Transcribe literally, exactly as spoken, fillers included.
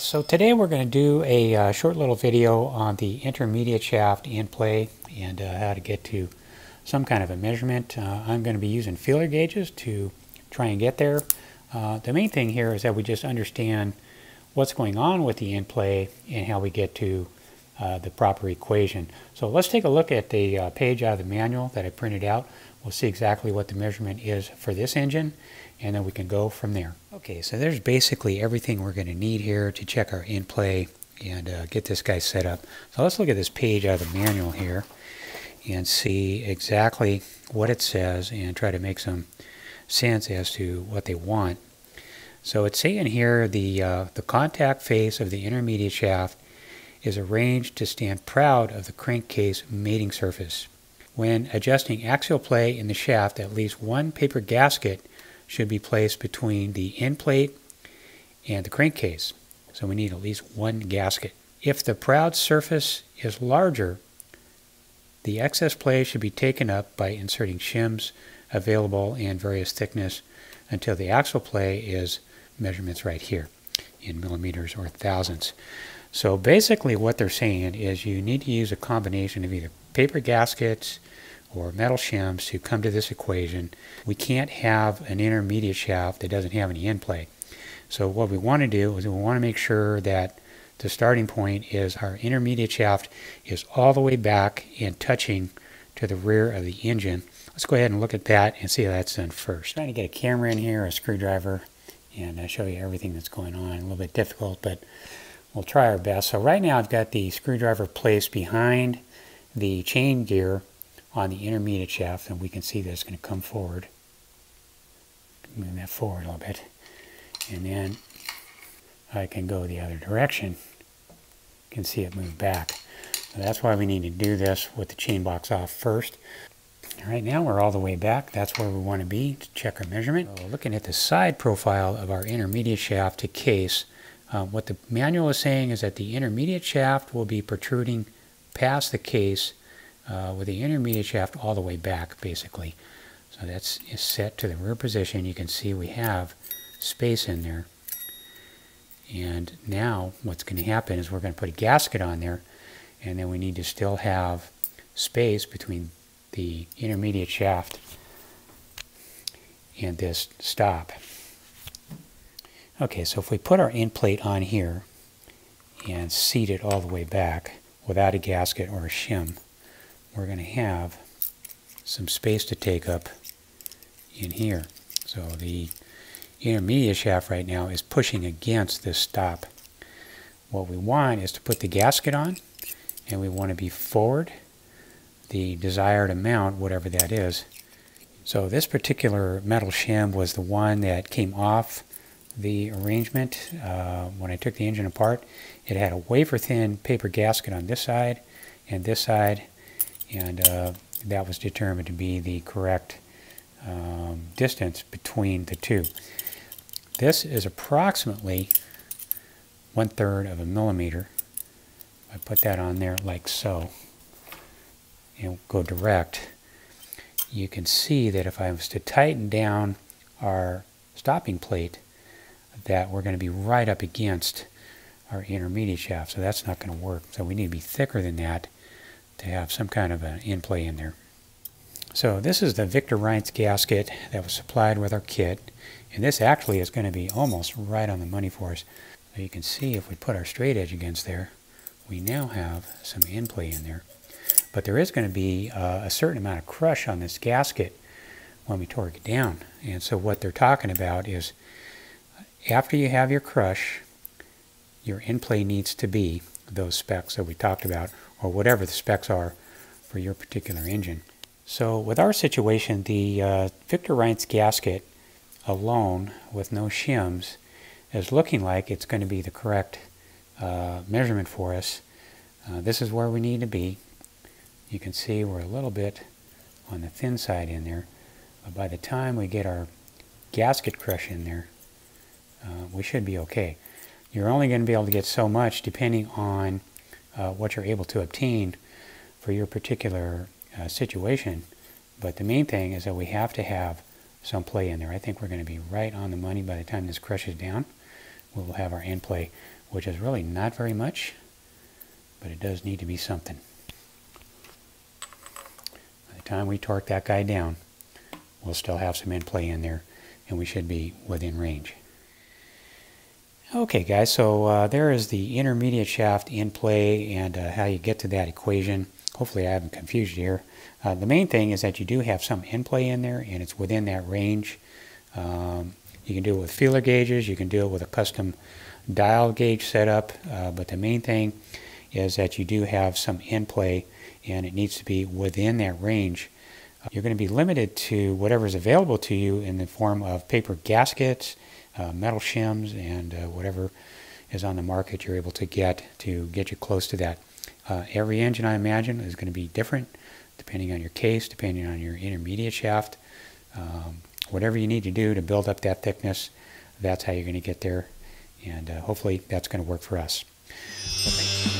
guys, so today we're going to do a uh, short little video on the intermediate shaft in play and uh, how to get to some kind of a measurement. Uh, I'm going to be using feeler gauges to try and get there. Uh, the main thing here is that we just understand what's going on with the in play and how we get to uh, the proper equation. So let's take a look at the uh, page out of the manual that I printed out. We'll see exactly what the measurement is for this engine, and then we can go from there. Okay, so there's basically everything we're going to need here to check our in play and uh, get this guy set up. So let's look at this page out of the manual here and see exactly what it says and try to make some sense as to what they want. So it's saying here the, uh, the contact face of the intermediate shaft is arranged to stand proud of the crankcase mating surface. When adjusting axial play in the shaft, at least one paper gasket should be placed between the end plate and the crankcase. So we need at least one gasket. If the proud surface is larger, the excess play should be taken up by inserting shims available in various thickness until the axial play is measurements right here in millimeters or thousandths. So basically what they're saying is you need to use a combination of either paper gaskets or metal shims to come to this equation. We can't have an intermediate shaft that doesn't have any in play. So what we want to do is we want to make sure that the starting point is our intermediate shaft is all the way back and touching to the rear of the engine. Let's go ahead and look at that and see how that's done first. I'm trying to get a camera in here, a screwdriver, and I'll show you everything that's going on. A little bit difficult, but we'll try our best. So right now I've got the screwdriver placed behind the chain gear on the intermediate shaft, and we can see that it's going to come forward. Move that forward a little bit, and then I can go the other direction. You can see it move back. So that's why we need to do this with the chain box off first. All right, now we're all the way back. That's where we want to be to check our measurement. So looking at the side profile of our intermediate shaft to case, uh, what the manual is saying is that the intermediate shaft will be protruding past the case Uh, with the intermediate shaft all the way back, basically. So that's is set to the rear position. You can see we have space in there. And now what's going to happen is we're going to put a gasket on there, and then we need to still have space between the intermediate shaft and this stop. Okay, so if we put our end plate on here and seat it all the way back without a gasket or a shim, we're going to have some space to take up in here. So the intermediate shaft right now is pushing against this stop. What we want is to put the gasket on, and we want to be forward the desired amount, whatever that is. So this particular metal shim was the one that came off the arrangement uh, when I took the engine apart. It had a wafer thin paper gasket on this side and this side, and uh, that was determined to be the correct um, distance between the two. This is approximately one third of a millimeter. I put that on there like so and go direct. You can see that if I was to tighten down our stopping plate, that we're going to be right up against our intermediate shaft, so that's not going to work. So we need to be thicker than that to have some kind of an in play in there. So this is the Victor Reinz gasket that was supplied with our kit, and this actually is going to be almost right on the money for us. So you can see if we put our straight edge against there, we now have some in play in there. But there is going to be uh, a certain amount of crush on this gasket when we torque it down. And so what they're talking about is after you have your crush, your in play needs to be those specs that we talked about, or whatever the specs are for your particular engine. So with our situation, the uh, Victor Reinz gasket alone with no shims is looking like it's going to be the correct uh, measurement for us. Uh, this is where we need to be. You can see we're a little bit on the thin side in there, but by the time we get our gasket crush in there, uh, we should be okay. You're only going to be able to get so much depending on Uh, what you're able to obtain for your particular uh, situation. But the main thing is that we have to have some play in there. I think we're going to be right on the money by the time this crushes down. We will have our in play, which is really not very much, but it does need to be something. By the time we torque that guy down, we'll still have some end play in there, and we should be within range. Okay guys, so uh, there is the intermediate shaft in play and uh, how you get to that equation. Hopefully I haven't confused you here. Uh, the main thing is that you do have some in play in there, and it's within that range. Um, you can do it with feeler gauges, you can do it with a custom dial gauge setup, uh, but the main thing is that you do have some in play and it needs to be within that range. Uh, you're going to be limited to whatever is available to you in the form of paper gaskets, Uh, metal shims, and uh, whatever is on the market you're able to get to get you close to that. Uh, every engine, I imagine, is going to be different depending on your case, depending on your intermediate shaft. Um, whatever you need to do to build up that thickness, that's how you're going to get there, and uh, hopefully that's going to work for us. Okay.